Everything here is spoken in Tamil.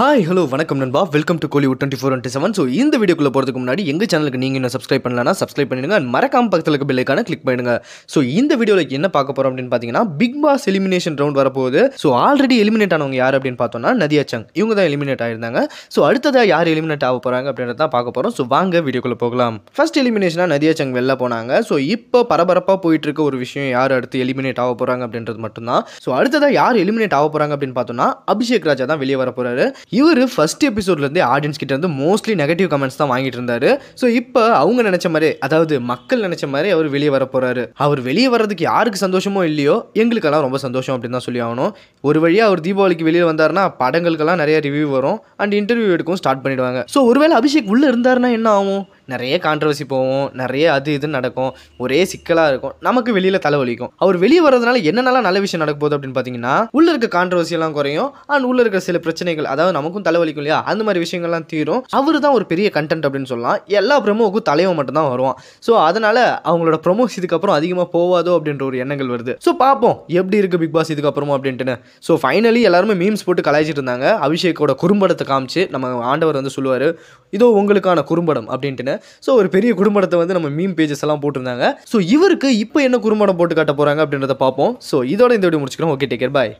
Hi, hello, vanakkam nanba. Welcome to Kollywood 24x7. So, in the video kulla poradhukku munadi enga channel ku neenga subscribe pannalana subscribe pannunga and marakama pakkathula irukka bell icon click pannunga. So, in the video la enna paaka porom appadinu pathina Bigg Boss elimination round varapogudhu. So, already eliminate aanavanga yaar appadinu paathona Nadia Chang. Ivanga da eliminate aayirundanga. So, adutha yaar eliminate aava poranga appadinradha paaka porom. So, vaanga video kulla pogalam. First elimination Nadia Chang vella ponaanga. So, ipo parabarappa poitirukka oru vishayam yaar adutha eliminate aava poranga appadinradhu mattumdan. So, adutha yaar eliminate aava poranga appadinu paathona Abishek Raaja dhaan veliya varaporaru. இவர் ஃபர்ஸ்ட் எபிசோட்ல இருந்து ஆடியன்ஸ் கிட்ட இருந்து மோஸ்ட்லி நெகட்டிவ் கமெண்ட்ஸ் தான் வாங்கிட்டு இருந்தாரு. சோ இப்போ அவங்க நினைச்ச மாதிரி, அதாவது மக்கள் நினைச்ச மாதிரி அவர் வெளியே வர போறாரு. அவர் வெளியே வர்றதுக்கு யாருக்கு சந்தோஷமோ இல்லையோ எங்களுக்கெல்லாம் ரொம்ப சந்தோஷம் அப்படின்னு தான் சொல்லி ஆகணும். ஒரு வழியா அவர் தீபாவளிக்கு வெளியே வந்தாருன்னா படங்களுக்கெல்லாம் நிறைய ரிவ்யூ வரும் அண்ட் இன்டர்வியூ எடுக்கும் ஸ்டார்ட் பண்ணிடுவாங்க. சோ ஒருவேளை அபிஷேக் உள்ள இருந்தாருன்னா என்ன ஆகும்? நிறைய கான்ட்ரவர்சி போவோம், நிறைய அது இதுன்னு நடக்கும், ஒரே சிக்கலாக இருக்கும், நமக்கு வெளியில் தலைவலிக்கும். அவர் வெளியே வர்றதுனால என்னென்னலாம் நல்ல விஷயம் நடக்க போகுது அப்படின்னு பார்த்தீங்கன்னா உள்ளே இருக்க கான்ட்ரவர்சியெல்லாம் குறையும் அண்ட் உள்ளே இருக்கிற சில பிரச்சனைகள், அதாவது நமக்கும் தலைவலிக்கும் இல்லையா, அந்த மாதிரி விஷயங்கள்லாம் தீரும். அவர் தான் ஒரு பெரிய கண்டென்ட் அப்படின்னு சொல்லலாம். எல்லா ப்ரமோவுக்கும் தலைவன் மட்டும்தான் வருவான். ஸோ அதனால் அவங்களோட ப்ரமோஸ் இதுக்கப்புறம் அதிகமாக போகாதோ அப்படின்ற ஒரு எண்ணங்கள் வருது. ஸோ பார்ப்போம் எப்படி இருக்குது பிக் பாஸ் இதுக்கப்புறமும் அப்படின்ட்டுன்னு. ஸோ ஃபைனலி எல்லாருமே மீம்ஸ் போட்டு கலாய்ச்சிட்டு இருந்தாங்க. அபிஷேக்கோட குறும்படத்தை காமிச்சு நம்ம ஆண்டவர் வந்து சொல்லுவார், இதோ உங்களுக்கான குறும்படம் அப்படின்ட்டுன்னு. ஸோ ஒரு பெரிய குறும்படத்தை வந்து நம்ம மீம் பேஜஸ் எல்லாம் போட்டிருந்தாங்க. ஸோ இவருக்கு இப்போ என்ன குறும்படம் போட்டு காட்ட போகிறாங்க அப்படின்றத பார்ப்போம். ஸோ இதோட இந்த வீடியோ முடிச்சுக்கிறோம். ஓகே, டேக் கேர், பாய்.